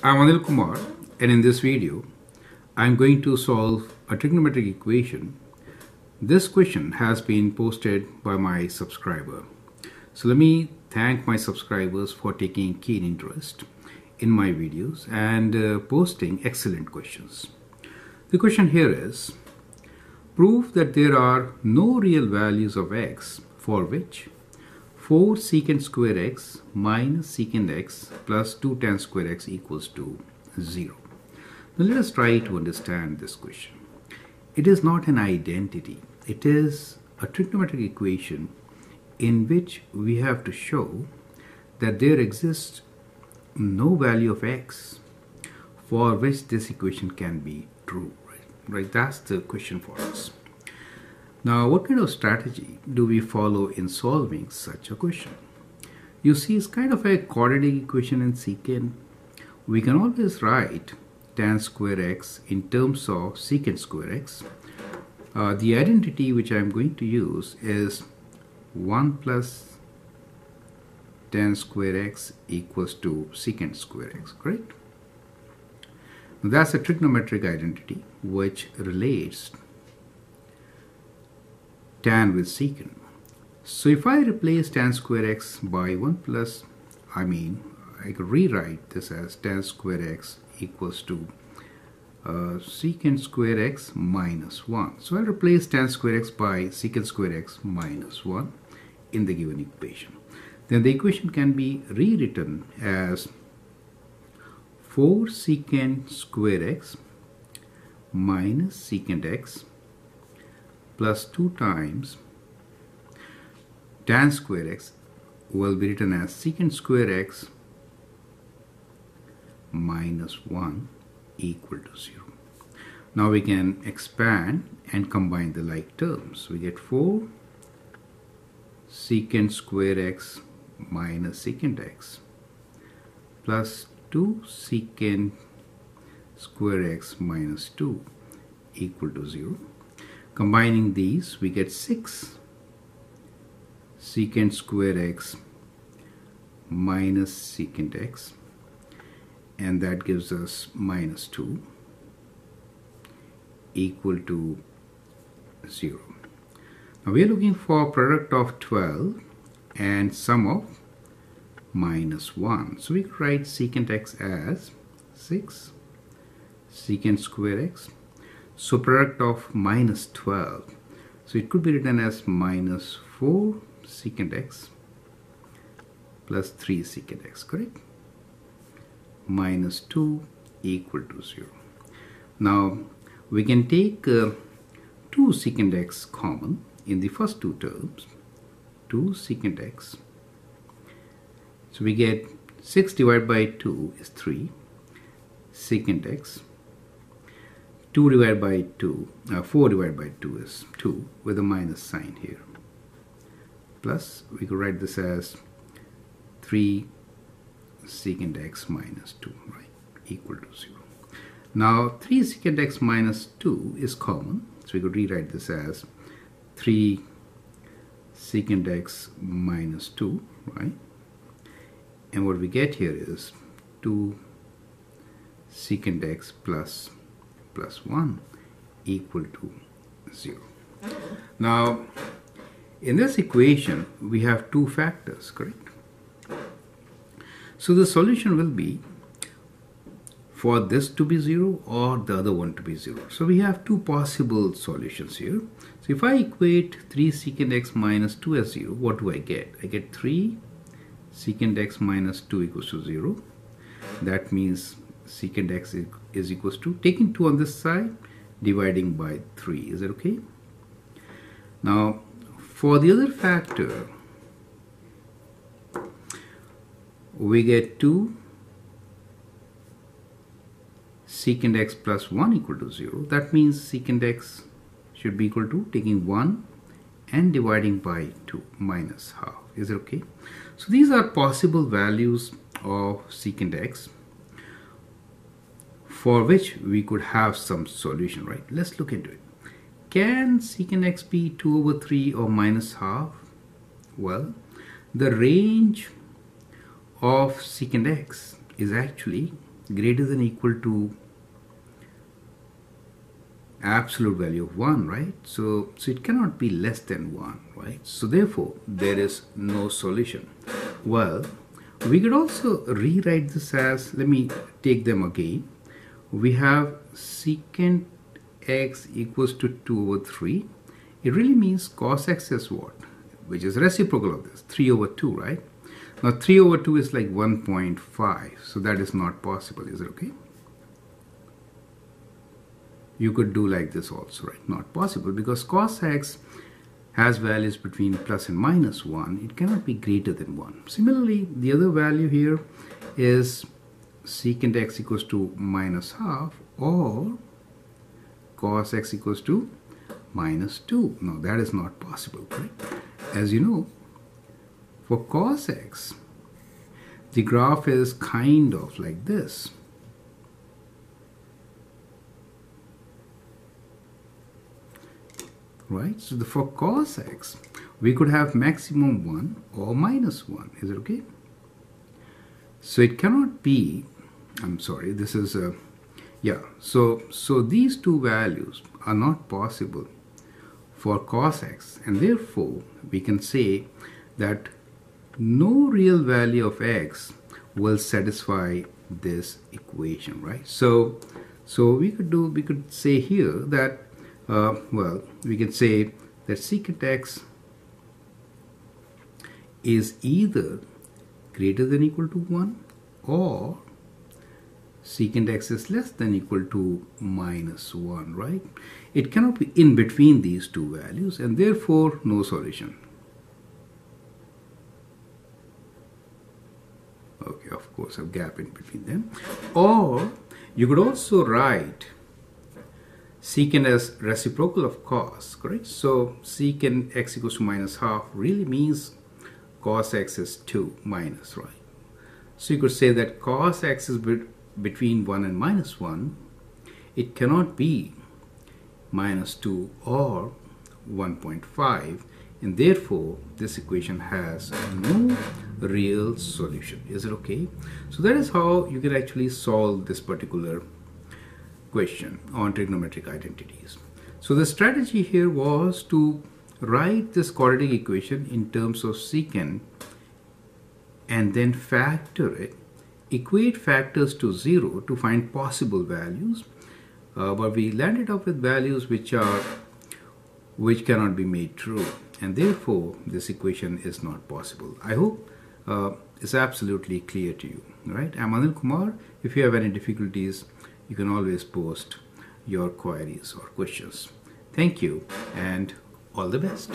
I'm Anil Kumar, and in this video I'm going to solve a trigonometric equation. This question has been posted by my subscriber. So let me thank my subscribers for taking keen interest in my videos and posting excellent questions. The question here is, prove that there are no real values of x for which 4 secant square x minus secant x plus 2 tan square x equals to 0. Now let us try to understand this question. It is not an identity. It is a trigonometric equation in which we have to show that there exists no value of x for which this equation can be true. Right? That's the question for us. Now, what kind of strategy do we follow in solving such a question? You see, it's kind of a quadratic equation in secant. We can always write tan square x in terms of secant square x. The identity which I'm going to use is 1 plus tan square x equals to secant square x, correct? Now, that's a trigonometric identity which relates tan with secant. So if I replace tan square x by 1 plus, I could rewrite this as tan square x equals to secant square x minus 1. So I'll replace tan square x by secant square x minus 1 in the given equation. Then the equation can be rewritten as 4 secant square x minus secant x plus 2 times tan square x will be written as secant square x minus 1 equal to 0. Now we can expand and combine the like terms. We get 4 secant square x minus secant x plus 2 secant square x minus 2 equal to 0. Combining these, we get 6 secant square x minus secant x, and that gives us minus 2 equal to 0. Now we are looking for product of 12 and sum of minus 1. So we could write secant x as 6 secant square x. So product of minus 12. So it could be written as minus 4 secant x plus 3 secant x, correct? Minus 2 equal to 0. Now we can take 2 secant x common in the first two terms, 2 secant x. So we get 6 divided by 2 is 3 secant x. 4 divided by 2 is 2 with a minus sign here. Plus we could write this as 3 secant x minus 2, right, equal to 0. Now 3 secant x minus 2 is common, so we could rewrite this as 3 secant x minus 2, right? And what we get here is 2 secant x plus 1 equal to 0. Now in this equation we have two factors, correct? So the solution will be for this to be 0 or the other one to be 0. So we have two possible solutions here. So if I equate 3 secant x minus 2 as 0, what do I get? I get 3 secant x minus 2 equals to 0. That means secant x is equals to, taking 2 on this side, dividing by 3. Is that okay? Now for the other factor, we get 2 secant x plus 1 equal to 0. That means secant x should be equal to taking 1 and dividing by 2, minus half. Is it okay? So these are possible values of secant x for which we could have some solution, right? Let's look into it. Can secant x be 2 over 3 or minus half? Well, the range of secant x is actually greater than or equal to absolute value of 1, right? So it cannot be less than 1, right? So therefore, there is no solution. Well, we could also rewrite this as, let me take them again. We have secant x equals to 2 over 3. It really means cos x is what? Which is reciprocal of this, 3 over 2, right? Now 3 over 2 is like 1.5, so that is not possible, is it okay? You could do like this also, right? Not possible, because cos x has values between plus and minus 1. It cannot be greater than 1. Similarly, the other value here is secant x equals to minus half or cos x equals to minus 2. Now that is not possible, right? As you know, for cos x, the graph is kind of like this. Right? So for cos x, we could have maximum 1 or minus 1. Is it okay? So it cannot be, I'm sorry, this is a, yeah. So these two values are not possible for cos x, and therefore we can say that no real value of x will satisfy this equation, right? So we could say here that we can say that secant x is either greater than or equal to 1 or secant x is less than or equal to minus 1, right? It cannot be in between these two values, and therefore no solution. Okay, of course, a gap in between them. Or you could also write secant as reciprocal of cos, correct? So secant x equals to minus half really means cos x is 2 minus, right? So you could say that cos x is between 1 and minus 1. It cannot be minus 2 or 1.5, and therefore this equation has no real solution. Is it okay? So that is how you can actually solve this particular question on trigonometric identities. So the strategy here was to write this quadratic equation in terms of secant and then factor it, equate factors to 0 to find possible values, but we landed up with values which cannot be made true, and therefore this equation is not possible. I hope it's absolutely clear to you, right? I'm Anil Kumar. If you have any difficulties, you can always post your queries or questions. Thank you and all the best.